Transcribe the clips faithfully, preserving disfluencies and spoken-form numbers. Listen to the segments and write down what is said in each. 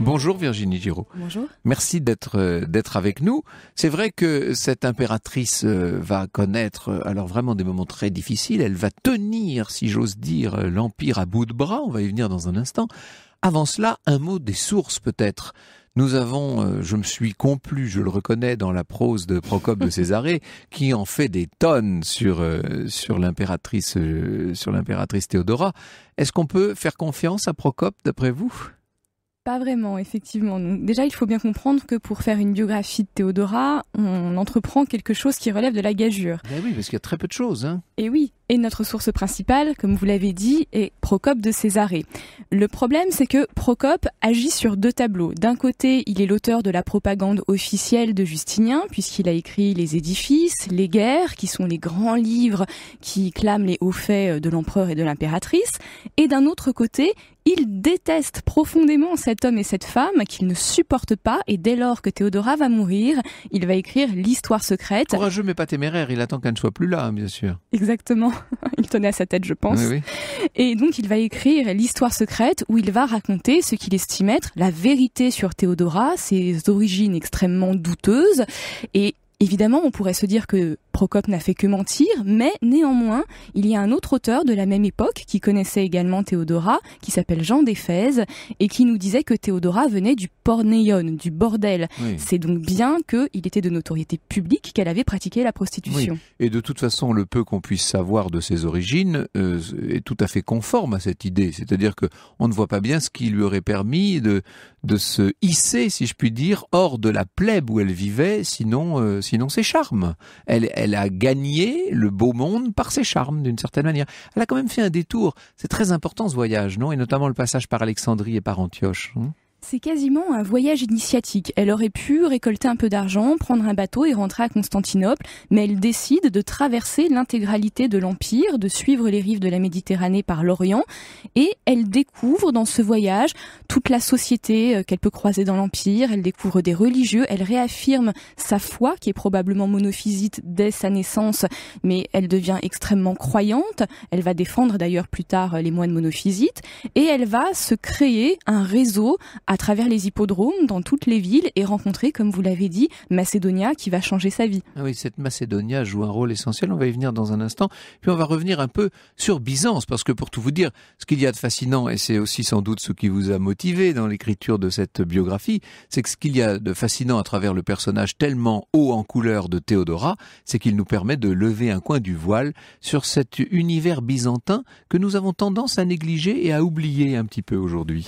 Bonjour Virginie Girod. Bonjour. Merci d'être d'être avec nous. C'est vrai que cette impératrice va connaître alors vraiment des moments très difficiles. Elle va tenir, si j'ose dire, l'Empire à bout de bras. On va y venir dans un instant. Avant cela, un mot des sources peut-être. Nous avons, je me suis complu, je le reconnais, dans la prose de Procope de Césarée, qui en fait des tonnes sur sur l'impératrice sur l'impératrice Théodora. Est-ce qu'on peut faire confiance à Procope, d'après vous ? Pas vraiment, effectivement. Donc, déjà, il faut bien comprendre que pour faire une biographie de Théodora, on entreprend quelque chose qui relève de la gageure. Ben oui, parce qu'il y a très peu de choses. Hein. Et oui, et notre source principale, comme vous l'avez dit, est Procope de Césarée. Le problème, c'est que Procope agit sur deux tableaux. D'un côté, il est l'auteur de la propagande officielle de Justinien, puisqu'il a écrit les édifices, les guerres, qui sont les grands livres qui clament les hauts faits de l'empereur et de l'impératrice. Et d'un autre côté, il déteste profondément cet homme et cette femme qu'il ne supporte pas, et dès lors que Théodora va mourir, il va écrire l'histoire secrète. Courageux mais pas téméraire, il attend qu'elle ne soit plus là, bien sûr. Exactement, il tenait à sa tête je pense. Oui, oui. Et donc il va écrire l'histoire secrète où il va raconter ce qu'il estime être la vérité sur Théodora, ses origines extrêmement douteuses, et évidemment, on pourrait se dire que Procope n'a fait que mentir, mais néanmoins, il y a un autre auteur de la même époque qui connaissait également Théodora, qui s'appelle Jean d'Éphèse, et qui nous disait que Théodora venait du pornéion, du bordel. Oui. C'est donc bien qu'il était de notoriété publique qu'elle avait pratiqué la prostitution. Oui. Et de toute façon, le peu qu'on puisse savoir de ses origines euh, est tout à fait conforme à cette idée. C'est-à-dire qu'on ne voit pas bien ce qui lui aurait permis de, de se hisser, si je puis dire, hors de la plèbe où elle vivait, sinon... Euh, Sinon ses charmes. Elle, elle a gagné le beau monde par ses charmes, d'une certaine manière. Elle a quand même fait un détour. C'est très important ce voyage, non? Et notamment le passage par Alexandrie et par Antioche. Hein. C'est quasiment un voyage initiatique. Elle aurait pu récolter un peu d'argent, prendre un bateau et rentrer à Constantinople, mais elle décide de traverser l'intégralité de l'Empire, de suivre les rives de la Méditerranée par l'Orient, et elle découvre dans ce voyage toute la société qu'elle peut croiser dans l'Empire, elle découvre des religieux, elle réaffirme sa foi, qui est probablement monophysite dès sa naissance, mais elle devient extrêmement croyante, elle va défendre d'ailleurs plus tard les moines monophysites, et elle va se créer un réseau à travers les hippodromes, dans toutes les villes, et rencontrer, comme vous l'avez dit, Macédonia qui va changer sa vie. Ah oui, cette Macédonia joue un rôle essentiel, on va y venir dans un instant. Puis on va revenir un peu sur Byzance, parce que pour tout vous dire, ce qu'il y a de fascinant, et c'est aussi sans doute ce qui vous a motivé dans l'écriture de cette biographie, c'est que ce qu'il y a de fascinant à travers le personnage tellement haut en couleur de Théodora, c'est qu'il nous permet de lever un coin du voile sur cet univers byzantin que nous avons tendance à négliger et à oublier un petit peu aujourd'hui.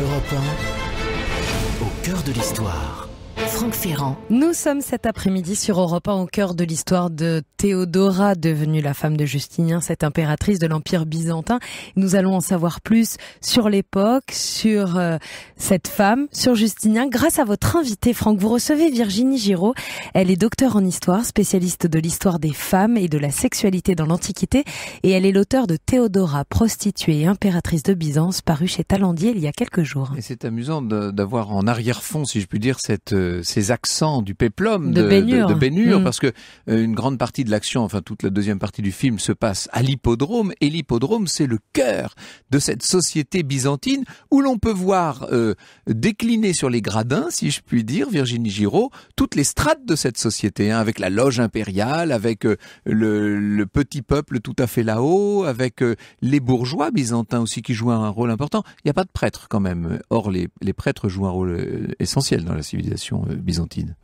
Europe un, au cœur de l'histoire. Franck Ferrand. Nous sommes cet après-midi sur Europe un au cœur de l'histoire de Théodora, devenue la femme de Justinien, cette impératrice de l'Empire byzantin. Nous allons en savoir plus sur l'époque, sur euh, cette femme, sur Justinien, grâce à votre invité, Franck. Vous recevez Virginie Girod. Elle est docteure en histoire, spécialiste de l'histoire des femmes et de la sexualité dans l'Antiquité, et elle est l'auteur de Théodora, prostituée et impératrice de Byzance, parue chez Tallandier il y a quelques jours. Et c'est amusant d'avoir en arrière-fond, si je puis dire, cette... ces accents du péplum de, de Bénure, de, de Bénure mmh. parce que euh, une grande partie de l'action, enfin toute la deuxième partie du film se passe à l'hippodrome, et l'hippodrome c'est le cœur de cette société byzantine où l'on peut voir euh, décliner sur les gradins, si je puis dire, Virginie Girod, toutes les strates de cette société, hein, avec la loge impériale, avec euh, le, le petit peuple tout à fait là-haut, avec euh, les bourgeois byzantins aussi qui jouent un rôle important. Il n'y a pas de prêtres quand même, or les, les prêtres jouent un rôle essentiel dans la civilisation byzantine.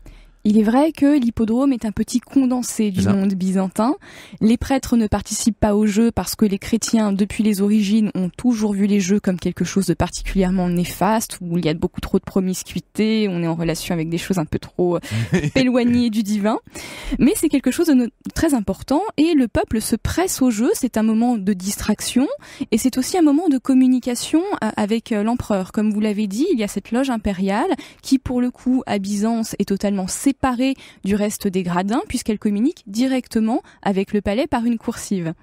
Il est vrai que l'hippodrome est un petit condensé du monde byzantin. Les prêtres ne participent pas aux jeux parce que les chrétiens, depuis les origines, ont toujours vu les jeux comme quelque chose de particulièrement néfaste, où il y a beaucoup trop de promiscuité, on est en relation avec des choses un peu trop éloignées du divin. Mais c'est quelque chose de très important, et le peuple se presse au jeu, c'est un moment de distraction, et c'est aussi un moment de communication avec l'empereur. Comme vous l'avez dit, il y a cette loge impériale qui, pour le coup, à Byzance, est totalement séparée du reste des gradins, puisqu'elle communique directement avec le palais par une coursive.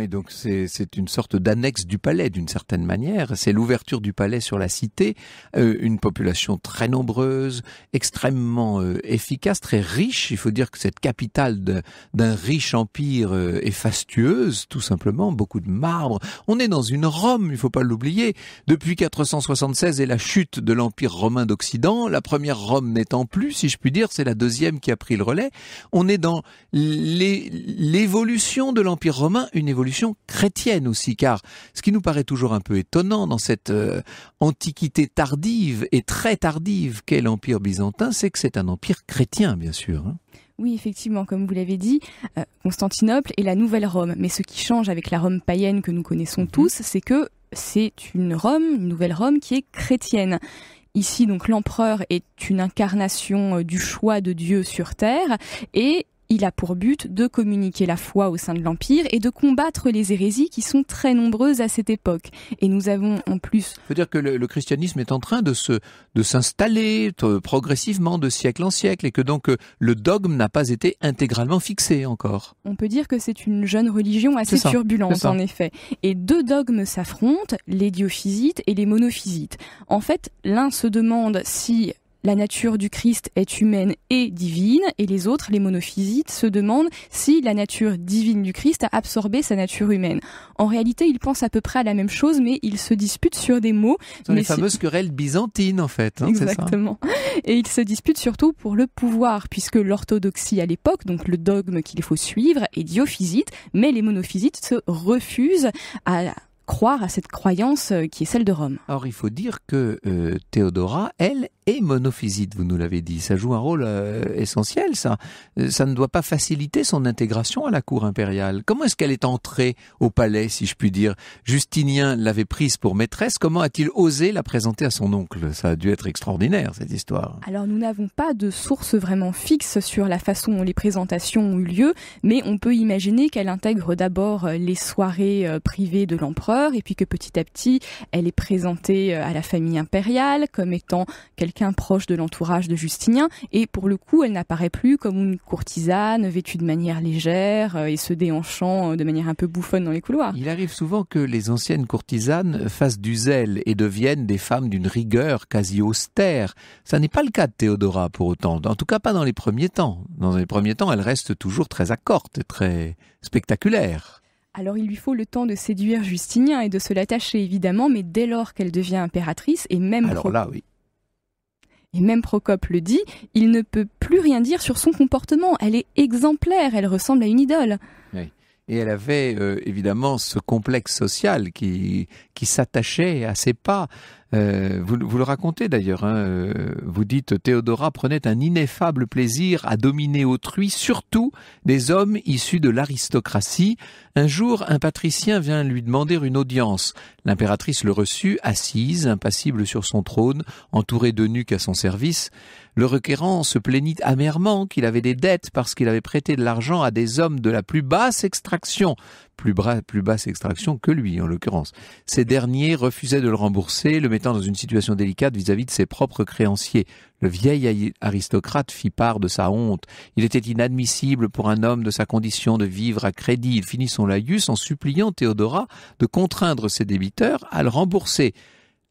Et donc c'est une sorte d'annexe du palais d'une certaine manière, c'est l'ouverture du palais sur la cité, euh, une population très nombreuse, extrêmement euh, efficace, très riche. Il faut dire que cette capitale d'un riche empire euh, est fastueuse, tout simplement, beaucoup de marbre. On est dans une Rome, il faut pas l'oublier, depuis quatre cent soixante-seize et la chute de l'Empire romain d'Occident, la première Rome n'étant plus, si je puis dire, c'est la deuxième qui a pris le relais. On est dans l'évolution de l'Empire romain, une évolution chrétienne aussi, car ce qui nous paraît toujours un peu étonnant dans cette euh, antiquité tardive et très tardive qu'est l'Empire byzantin, c'est que c'est un empire chrétien, bien sûr. Hein. Oui, effectivement, comme vous l'avez dit, euh, Constantinople est la nouvelle Rome, mais ce qui change avec la Rome païenne que nous connaissons mmh. tous, c'est que c'est une Rome, une nouvelle Rome qui est chrétienne. Ici, donc, l'empereur est une incarnation du choix de Dieu sur terre et il a pour but de communiquer la foi au sein de l'Empire et de combattre les hérésies qui sont très nombreuses à cette époque. Et nous avons en plus... Ça veut dire que le, le christianisme est en train de se, de s'installer progressivement de siècle en siècle et que donc le dogme n'a pas été intégralement fixé encore. On peut dire que c'est une jeune religion assez ça, turbulente en effet. Et deux dogmes s'affrontent, les diophysites et les monophysites. En fait, l'un se demande si... la nature du Christ est humaine et divine, et les autres, les monophysites, se demandent si la nature divine du Christ a absorbé sa nature humaine. En réalité, ils pensent à peu près à la même chose, mais ils se disputent sur des mots. Ce sont les fameuses querelles byzantines, en fait. Hein, exactement. Ça. Et ils se disputent surtout pour le pouvoir, puisque l'orthodoxie à l'époque, donc le dogme qu'il faut suivre, est diophysite, mais les monophysites se refusent à... croire à cette croyance qui est celle de Rome. Alors il faut dire que euh, Théodora, elle, est monophysite, vous nous l'avez dit. Ça joue un rôle euh, essentiel, ça. Ça ne doit pas faciliter son intégration à la cour impériale. Comment est-ce qu'elle est entrée au palais, si je puis dire? Justinien l'avait prise pour maîtresse. Comment a-t-il osé la présenter à son oncle? Ça a dû être extraordinaire, cette histoire. Alors nous n'avons pas de source vraiment fixe sur la façon dont les présentations ont eu lieu, mais on peut imaginer qu'elle intègre d'abord les soirées privées de l'empereur, et puis que petit à petit, elle est présentée à la famille impériale comme étant quelqu'un proche de l'entourage de Justinien. Et pour le coup, elle n'apparaît plus comme une courtisane vêtue de manière légère et se déhanchant de manière un peu bouffonne dans les couloirs. Il arrive souvent que les anciennes courtisanes fassent du zèle et deviennent des femmes d'une rigueur quasi austère. Ça n'est pas le cas de Théodora pour autant, en tout cas pas dans les premiers temps. Dans les premiers temps, elle reste toujours très accorte et très spectaculaire. Alors il lui faut le temps de séduire Justinien et de se l'attacher évidemment, mais dès lors qu'elle devient impératrice, et même, alors Pro... là, oui. et même Procope le dit, il ne peut plus rien dire sur son comportement, elle est exemplaire, elle ressemble à une idole. Oui. Et elle avait euh, évidemment ce complexe social qui, qui s'attachait à ses pas. Euh, vous, vous le racontez d'ailleurs, hein, euh, vous dites « Théodora prenait un ineffable plaisir à dominer autrui, surtout des hommes issus de l'aristocratie. Un jour, un patricien vient lui demander une audience. L'impératrice le reçut, assise, impassible sur son trône, entourée d'eunuques à son service. Le requérant se plaignit amèrement qu'il avait des dettes parce qu'il avait prêté de l'argent à des hommes de la plus basse extraction. » Plus, bas, plus basse extraction que lui, en l'occurrence. Ces derniers refusaient de le rembourser, le mettant dans une situation délicate vis-à-vis de ses propres créanciers. Le vieil aristocrate fit part de sa honte. Il était inadmissible pour un homme de sa condition de vivre à crédit. Il finit son laïus en suppliant Théodora de contraindre ses débiteurs à le rembourser.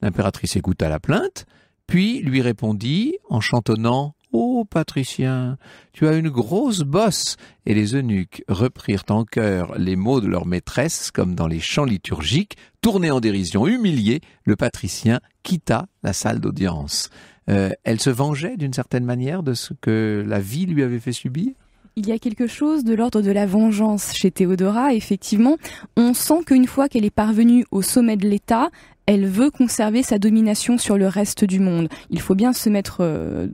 L'impératrice écouta la plainte, puis lui répondit en chantonnant « Ô patricien, tu as une grosse bosse !» Et les eunuques reprirent en chœur les mots de leur maîtresse, comme dans les chants liturgiques. Tourné en dérision, humilié, le patricien quitta la salle d'audience. Euh, elle se vengeait d'une certaine manière de ce que la vie lui avait fait subir? Il y a quelque chose de l'ordre de la vengeance chez Théodora, effectivement. On sent qu'une fois qu'elle est parvenue au sommet de l'État, elle veut conserver sa domination sur le reste du monde. Il faut bien se mettre, euh,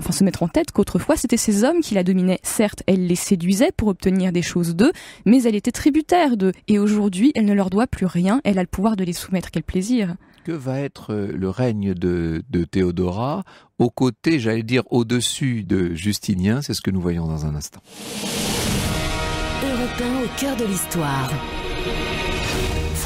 enfin, se mettre en tête qu'autrefois, c'était ces hommes qui la dominaient. Certes, elle les séduisait pour obtenir des choses d'eux, mais elle était tributaire d'eux. Et aujourd'hui, elle ne leur doit plus rien. Elle a le pouvoir de les soumettre. Quel plaisir! Que va être le règne de, de Théodora aux côtés, j'allais dire, au-dessus de Justinien? C'est ce que nous voyons dans un instant. Europe un au cœur de l'histoire.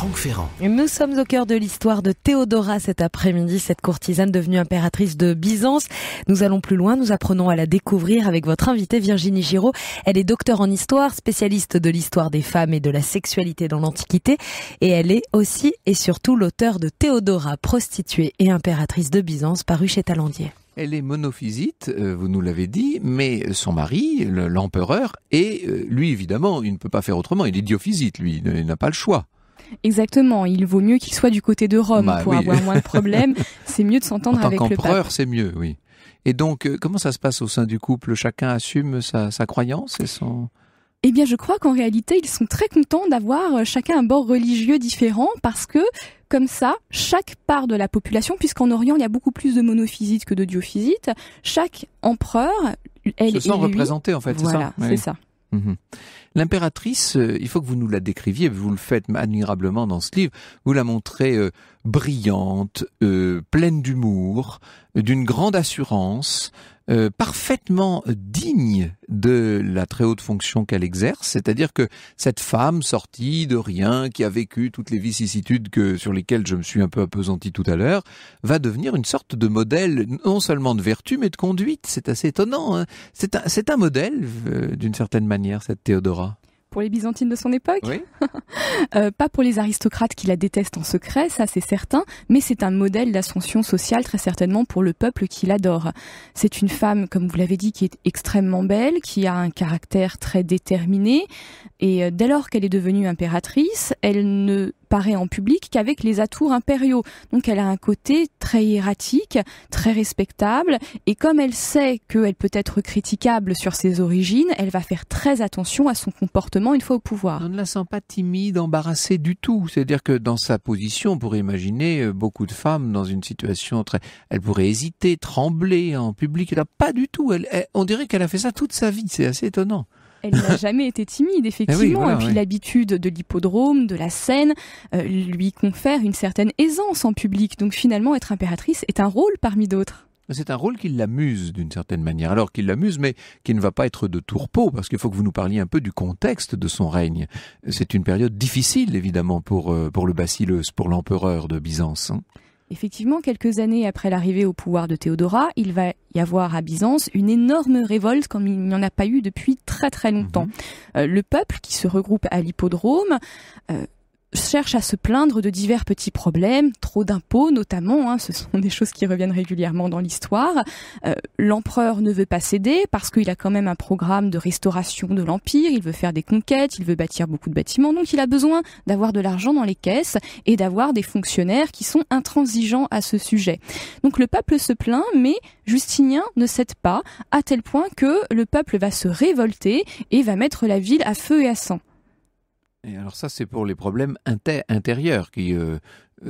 Franck Ferrand. Nous sommes au cœur de l'histoire de Théodora cet après-midi, cette courtisane devenue impératrice de Byzance. Nous allons plus loin, nous apprenons à la découvrir avec votre invitée Virginie Girod. Elle est docteure en histoire, spécialiste de l'histoire des femmes et de la sexualité dans l'Antiquité. Et elle est aussi et surtout l'auteur de Théodora, prostituée et impératrice de Byzance, paru chez Tallandier. Elle est monophysite, vous nous l'avez dit, mais son mari, l'empereur, est, lui évidemment, il ne peut pas faire autrement, il est diophysite, lui, il n'a pas le choix. Exactement, il vaut mieux qu'il soit du côté de Rome bah, pour oui. avoir moins de problèmes, c'est mieux de s'entendre avec le pape. En tant qu'empereur, c'est mieux, oui. Et donc, comment ça se passe au sein du couple? Chacun assume sa, sa croyance et son... Eh bien, je crois qu'en réalité, ils sont très contents d'avoir chacun un bord religieux différent parce que, comme ça, chaque part de la population, puisqu'en Orient, il y a beaucoup plus de monophysites que de diophysites, chaque empereur, elle et lui... Se sent représenté, en fait, c'est ça ? Voilà, c'est ça. Mmh. L'impératrice, euh, il faut que vous nous la décriviez, vous le faites admirablement dans ce livre, vous la montrez euh, brillante, euh, pleine d'humour, d'une grande assurance, euh, parfaitement digne de la très haute fonction qu'elle exerce, c'est-à-dire que cette femme sortie de rien, qui a vécu toutes les vicissitudes que, sur lesquelles je me suis un peu appesanti tout à l'heure, va devenir une sorte de modèle non seulement de vertu mais de conduite, c'est assez étonnant, hein. C'est un, c'est un modèle euh, d'une certaine manière, cette Théodora. Pour les Byzantines de son époque, oui. euh, pas pour les aristocrates qui la détestent en secret, ça c'est certain, mais c'est un modèle d'ascension sociale très certainement pour le peuple qui l'adore. C'est une femme, comme vous l'avez dit, qui est extrêmement belle, qui a un caractère très déterminé, et dès lors qu'elle est devenue impératrice, elle ne paraît en public qu'avec les atours impériaux. Donc elle a un côté très hiératique, très respectable, et comme elle sait qu'elle peut être critiquable sur ses origines, elle va faire très attention à son comportement une fois au pouvoir. On ne la sent pas timide, embarrassée du tout. C'est-à-dire que dans sa position, on pourrait imaginer beaucoup de femmes dans une situation très... Elle pourrait hésiter, trembler en public. Elle n'a pas du tout. Elle, elle, on dirait qu'elle a fait ça toute sa vie. C'est assez étonnant. Elle n'a jamais été timide, effectivement. Eh oui, voilà, et puis oui. l'habitude de l'hippodrome, de la scène, euh, lui confère une certaine aisance en public. Donc finalement, être impératrice est un rôle parmi d'autres. C'est un rôle qui l'amuse d'une certaine manière. Alors qu'il l'amuse, mais qui ne va pas être de tourpeau, parce qu'il faut que vous nous parliez un peu du contexte de son règne. C'est une période difficile, évidemment, pour, pour le basileus, pour l'empereur de Byzance. Hein. Effectivement, quelques années après l'arrivée au pouvoir de Théodora, il va y avoir à Byzance une énorme révolte comme il n'y en a pas eu depuis très très longtemps. Mmh. Euh, le peuple qui se regroupe à l'hippodrome euh, cherche à se plaindre de divers petits problèmes, trop d'impôts notamment, hein, ce sont des choses qui reviennent régulièrement dans l'histoire. Euh, l'empereur ne veut pas céder parce qu'il a quand même un programme de restauration de l'Empire, il veut faire des conquêtes, il veut bâtir beaucoup de bâtiments, donc il a besoin d'avoir de l'argent dans les caisses et d'avoir des fonctionnaires qui sont intransigeants à ce sujet. Donc le peuple se plaint, mais Justinien ne cède pas, à tel point que le peuple va se révolter et va mettre la ville à feu et à sang. Et alors ça, c'est pour les problèmes inter intérieurs, qui, euh,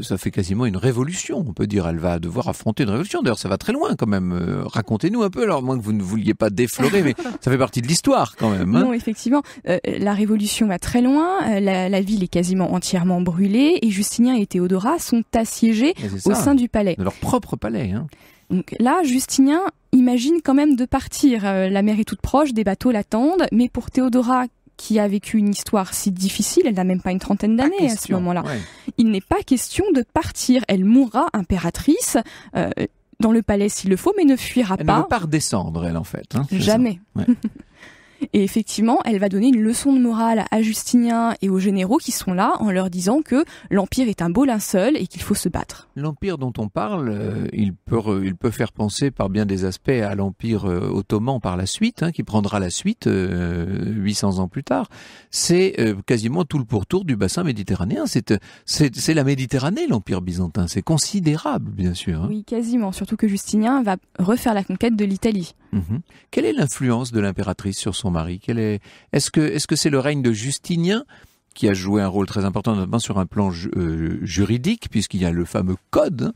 ça fait quasiment une révolution, on peut dire. Elle va devoir affronter une révolution. D'ailleurs, ça va très loin quand même. Euh, Racontez-nous un peu, alors, moins que vous ne vouliez pas déflorer, mais ça fait partie de l'histoire quand même. Hein. Non, effectivement, euh, la révolution va très loin. Euh, la, la ville est quasiment entièrement brûlée et Justinien et Théodora sont assiégés ça, au sein du palais. De leur propre palais. Hein. Donc là, Justinien imagine quand même de partir. Euh, la mer est toute proche, des bateaux l'attendent, mais pour Théodora, qui a vécu une histoire si difficile, elle n'a même pas une trentaine d'années à ce moment-là. Ouais. Il n'est pas question de partir. Elle mourra impératrice euh, dans le palais s'il le faut, mais ne fuira elle pas. Elle ne veut pas redescendre, elle, en fait. Hein, jamais. Ouais. Et effectivement, elle va donner une leçon de morale à Justinien et aux généraux qui sont là en leur disant que l'Empire est un beau linceul et qu'il faut se battre. L'Empire dont on parle, euh, il, peut, il peut faire penser par bien des aspects à l'Empire euh, ottoman par la suite, hein, qui prendra la suite euh, huit cents ans plus tard. C'est euh, quasiment tout le pourtour du bassin méditerranéen. C'est la Méditerranée, l'Empire byzantin. C'est considérable, bien sûr. Hein. Oui, quasiment. Surtout que Justinien va refaire la conquête de l'Italie. Mmh. Quelle est l'influence de l'impératrice sur son mari? Quel est... Est-ce que est-ce que c'est le règne de Justinien qui a joué un rôle très important, notamment sur un plan ju euh, juridique, puisqu'il y a le fameux code.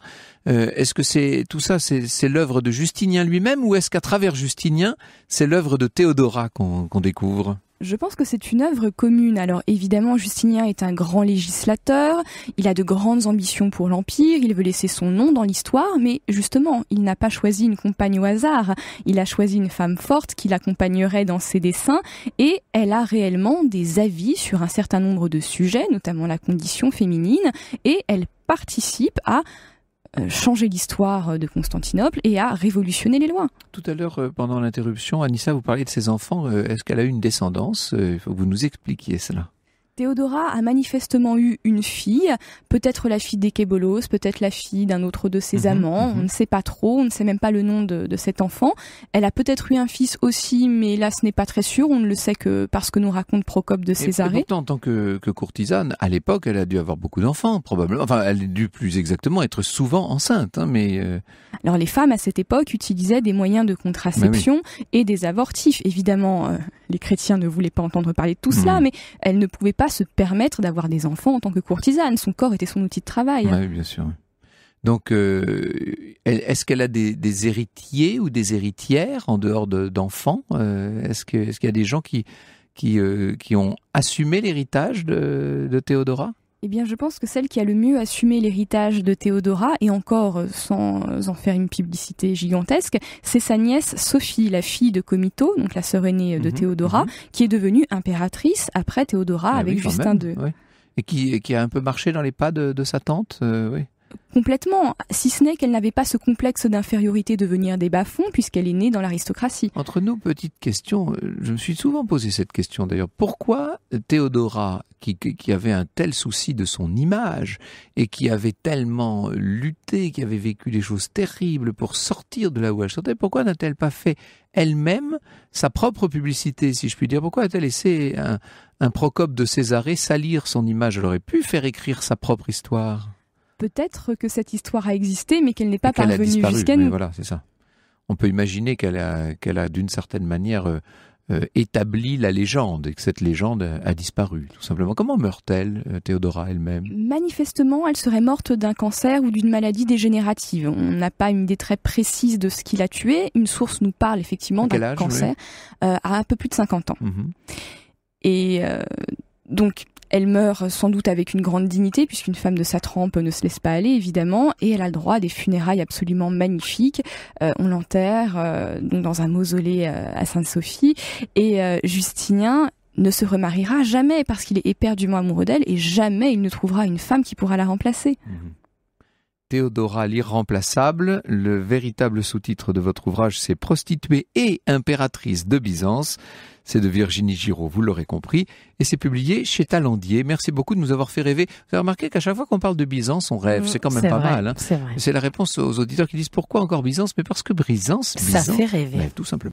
Euh, est-ce que c'est tout ça, c'est l'œuvre de Justinien lui-même, ou est-ce qu'à travers Justinien, c'est l'œuvre de Théodora qu'on qu'on découvre? Je pense que c'est une œuvre commune. Alors évidemment, Justinien est un grand législateur, il a de grandes ambitions pour l'Empire, il veut laisser son nom dans l'histoire, mais justement, il n'a pas choisi une compagne au hasard. Il a choisi une femme forte qui l'accompagnerait dans ses desseins, et elle a réellement des avis sur un certain nombre de sujets, notamment la condition féminine, et elle participe à changer l'histoire de Constantinople et à révolutionner les lois. Tout à l'heure, pendant l'interruption, Anissa, vous parliez de ses enfants. Est-ce qu'elle a eu une descendance? Il faut que vous nous expliquiez cela. Théodora a manifestement eu une fille, peut-être la fille d'Échébolos, peut-être la fille d'un autre de ses mmh, amants, mmh. on ne sait pas trop, on ne sait même pas le nom de, de cet enfant. Elle a peut-être eu un fils aussi, mais là ce n'est pas très sûr, on ne le sait que parce que nous raconte Procope de Césarée. Et pourtant, en tant que, que courtisane, à l'époque, elle a dû avoir beaucoup d'enfants, probablement. Enfin, elle a dû plus exactement être souvent enceinte. Hein, mais euh... Alors les femmes à cette époque utilisaient des moyens de contraception oui. et des avortifs. Évidemment, euh, les chrétiens ne voulaient pas entendre parler de tout mmh. cela, mais elles ne pouvaient pas se permettre d'avoir des enfants en tant que courtisane. Son corps était son outil de travail. Oui, bien sûr. Donc, euh, est-ce qu'elle a des, des héritiers ou des héritières en dehors d'enfants de, Est-ce que, est-ce qu'il y a des gens qui, qui, euh, qui ont assumé l'héritage de, de Théodora? Eh bien, je pense que celle qui a le mieux assumé l'héritage de Théodora, et encore sans en faire une publicité gigantesque, c'est sa nièce Sophie, la fille de Comito, donc la sœur aînée de mmh, Théodora, mmh. qui est devenue impératrice après Théodora ah, avec oui, Justin deux. Ouais. Et qui, qui a un peu marché dans les pas de, de sa tante, euh, oui. Complètement, si ce n'est qu'elle n'avait pas ce complexe d'infériorité de venir des bas-fonds puisqu'elle est née dans l'aristocratie. Entre nous, petite question, je me suis souvent posé cette question d'ailleurs. Pourquoi Théodora, qui, qui avait un tel souci de son image et qui avait tellement lutté, qui avait vécu des choses terribles pour sortir de là où elle sortait, pourquoi n'a-t-elle pas fait elle-même sa propre publicité, si je puis dire? Pourquoi a-t-elle laissé un, un Procope de Césarée salir son image? Elle aurait pu faire écrire sa propre histoire. Peut-être que cette histoire a existé, mais qu'elle n'est pas parvenue jusqu'à nous. Voilà, c'est ça. On peut imaginer qu'elle a, qu'elle a d'une certaine manière euh, euh, établi la légende, et que cette légende a disparu, tout simplement. Comment meurt-elle, euh, Théodora elle-même? Manifestement, elle serait morte d'un cancer ou d'une maladie dégénérative. On n'a pas une idée très précise de ce qui l'a tuée. Une source nous parle effectivement d'un cancer euh, à un peu plus de cinquante ans. Mm-hmm. Et euh, donc... elle meurt sans doute avec une grande dignité, puisqu'une femme de sa trempe ne se laisse pas aller, évidemment, et elle a le droit à des funérailles absolument magnifiques. Euh, on l'enterre euh, dans un mausolée euh, à Sainte-Sophie, et euh, Justinien ne se remariera jamais, parce qu'il est éperdument amoureux d'elle, et jamais il ne trouvera une femme qui pourra la remplacer. Mmh. Théodora l'irremplaçable, le véritable sous-titre de votre ouvrage, c'est « Prostituée et impératrice de Byzance ». C'est de Virginie Girod, vous l'aurez compris, et c'est publié chez Tallandier. Merci beaucoup de nous avoir fait rêver. Vous avez remarqué qu'à chaque fois qu'on parle de Byzance, on rêve. C'est quand même pas mal. Hein. C'est la réponse aux auditeurs qui disent « Pourquoi encore Byzance ?» Mais parce que Byzance, Byzance, ça fait rêver. Tout simplement.